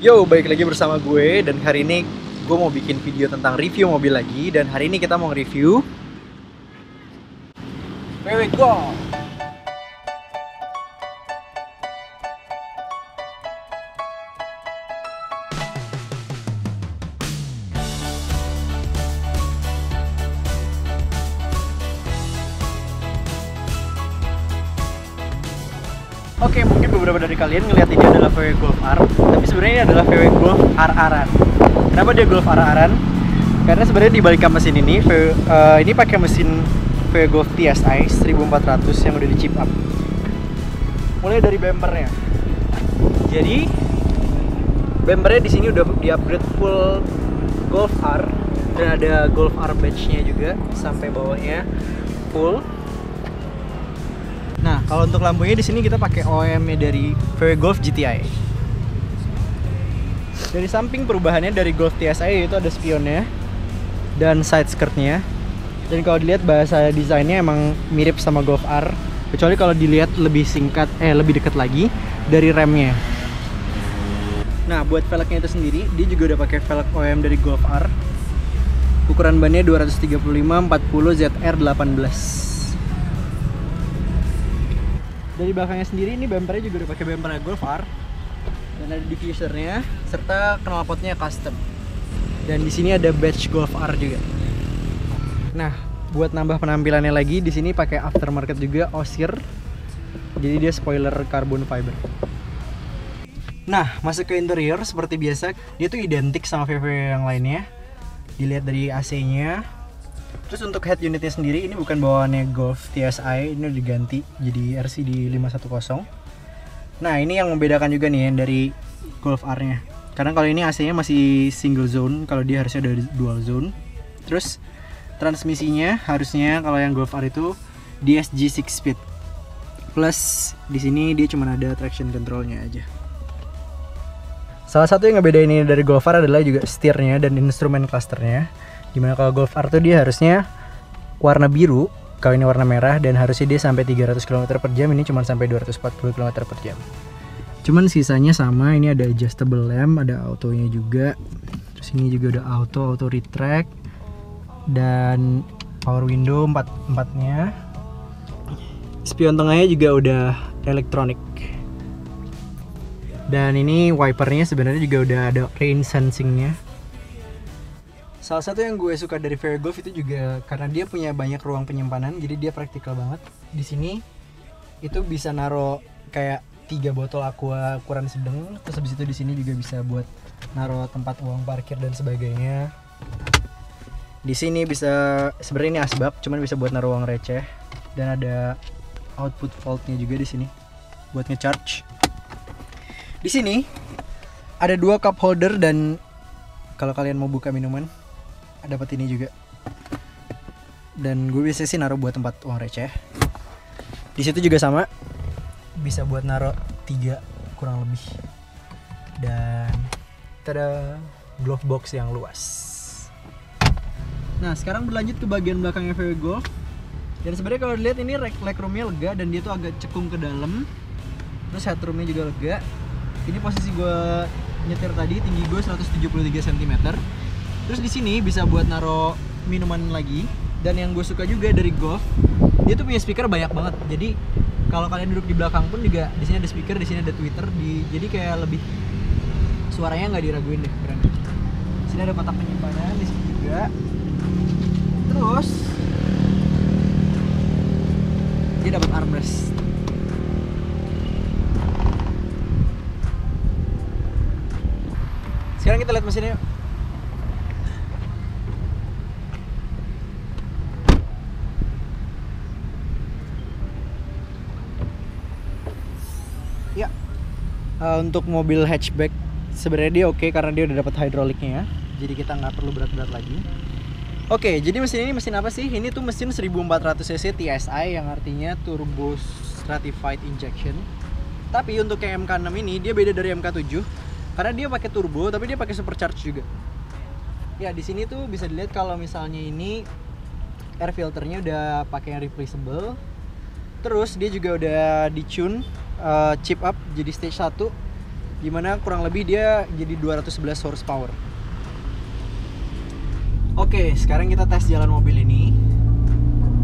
Yo, balik lagi bersama gue, dan hari ini gue mau bikin video tentang review mobil lagi. Dan hari ini kita mau nge-review VW Golf. Oke, mungkin beberapa dari kalian ngelihat ini adalah VW Golf R, tapi sebenarnya ini adalah VW Golf R-Aran. Kenapa dia Golf R-Aran? Karena sebenarnya di balik mesin ini, ini pakai mesin VW Golf TSI 1400 yang udah di chip up. Mulai dari bempernya. Jadi bempernya di sini udah di upgrade full Golf R, dan ada Golf R badge-nya juga sampai bawahnya full. Nah, kalau untuk lampunya di sini kita pakai OEM-nya dari VW Golf GTI. Dari samping perubahannya dari Golf TSI itu ada spionnya dan side skirt-nya. Dan kalau dilihat bahasa desainnya emang mirip sama Golf R, kecuali kalau dilihat lebih singkat, lebih dekat lagi dari remnya. Nah, buat velgnya itu sendiri, dia juga udah pakai velg OEM dari Golf R. Ukuran bannya 235/40 ZR18. Dari belakangnya sendiri, ini bempernya juga udah pakai bempernya Golf R, dan ada diffusernya serta knalpotnya custom. Dan di sini ada badge Golf R juga. Nah, buat nambah penampilannya lagi, di sini pakai aftermarket juga Osir, jadi dia spoiler carbon fiber. Nah, masuk ke interior seperti biasa, dia tuh identik sama VW yang lainnya. Dilihat dari AC-nya. Terus untuk head unitnya sendiri, ini bukan bawaannya Golf TSI, ini udah diganti jadi RCD 510. Nah, ini yang membedakan juga nih yang dari Golf R-nya. Karena kalau ini AC-nya masih single zone, kalau dia harusnya ada dual zone. Terus transmisinya harusnya kalau yang Golf R itu DSG 6 speed. Plus di sini dia cuma ada traction control-nya aja. Salah satu yang ngebedain ini dari Golf R adalah juga setirnya dan instrumen clusternya. Dimana kalau Golf R tuh dia harusnya warna biru, kalau ini warna merah, dan harusnya dia sampai 300 km/jam, ini cuma sampai 240 km/jam. Cuman sisanya sama, ini ada adjustable lamp, ada autonya juga. Terus ini juga ada auto retract dan power window 4-4-nya. Spion tengahnya juga udah elektronik. Dan ini wipernya sebenarnya juga udah ada rain sensingnya. Salah satu yang gue suka dari VW Golf itu juga karena dia punya banyak ruang penyimpanan, jadi dia praktikal banget. Di sini itu bisa naro kayak 3 botol aqua ukuran sedang, terus habis itu di sini juga bisa buat naro tempat uang parkir dan sebagainya. Di sini bisa, sebenarnya ini asbak, cuman bisa buat naro uang receh, dan ada output voltnya juga di sini buat ngecharge. Di sini ada 2 cup holder, dan kalau kalian mau buka minuman dapat ini juga. Dan gue biasanya sih naruh buat tempat uang receh. Di situ juga sama, bisa buat naruh 3 kurang lebih. Dan ada glove box yang luas. Nah, sekarang berlanjut ke bagian belakangnya VW Golf. Dan sebenarnya kalau dilihat ini legroomnya lega, dan dia tuh agak cekung ke dalam. Terus headroomnya juga lega. Ini posisi gue nyetir tadi, tinggi gue 173 cm. Terus di sini bisa buat naro minuman lagi. Dan yang gue suka juga dari Golf, dia tuh punya speaker banyak banget. Jadi kalau kalian duduk di belakang pun juga di sini ada speaker, di sini ada tweeter, jadi kayak lebih suaranya nggak diraguin deh. Keren. Di sini ada kotak penyimpanan, di sini juga. Terus dia dapat armrest. Sekarang kita lihat mesinnya. Ya, untuk mobil hatchback sebenarnya dia oke karena dia udah dapat hidroliknya, jadi kita nggak perlu berat-berat lagi. Oke, jadi mesin ini mesin apa sih? Ini tuh mesin 1400 cc TSI yang artinya turbo stratified injection. Tapi untuk yang MK6 ini dia beda dari MK7 karena dia pakai turbo, tapi dia pakai supercharge juga. Ya, di sini tuh bisa dilihat kalau misalnya ini air filternya udah pakai yang replaceable. Terus dia juga udah di-tune chip up jadi stage 1 dimana kurang lebih dia jadi 211 horsepower. Oke, sekarang kita tes jalan mobil ini.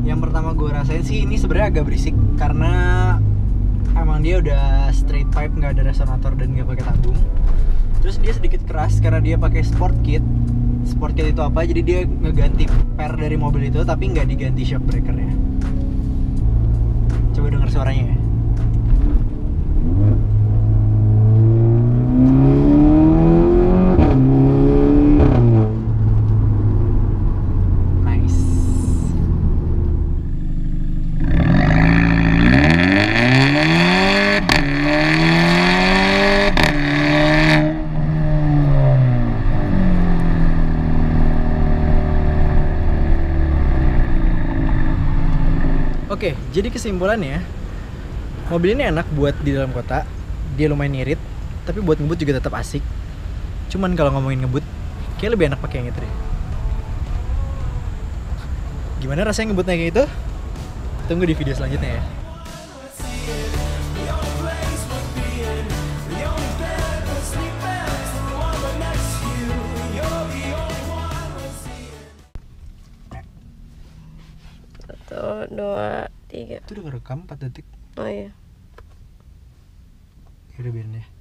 Yang pertama gue rasain sih ini sebenarnya agak berisik karena emang dia udah straight pipe, nggak ada resonator dan nggak pakai tabung. Terus dia sedikit keras karena dia pakai sport kit. Sport kit itu apa? Jadi dia ngeganti per dari mobil itu tapi nggak diganti shock breakernya. Coba dengar suaranya ya. Oke, jadi kesimpulannya mobil ini enak buat di dalam kota. Dia lumayan irit, tapi buat ngebut juga tetap asik. Cuman kalau ngomongin ngebut, kayak lebih enak pakai yang itu deh. Gimana rasanya ngebutnya kayak itu? Tunggu di video selanjutnya ya. Satu, dua, tiga. Itu udah rekam 4 detik. Oh iya. Yaudah biarin ya.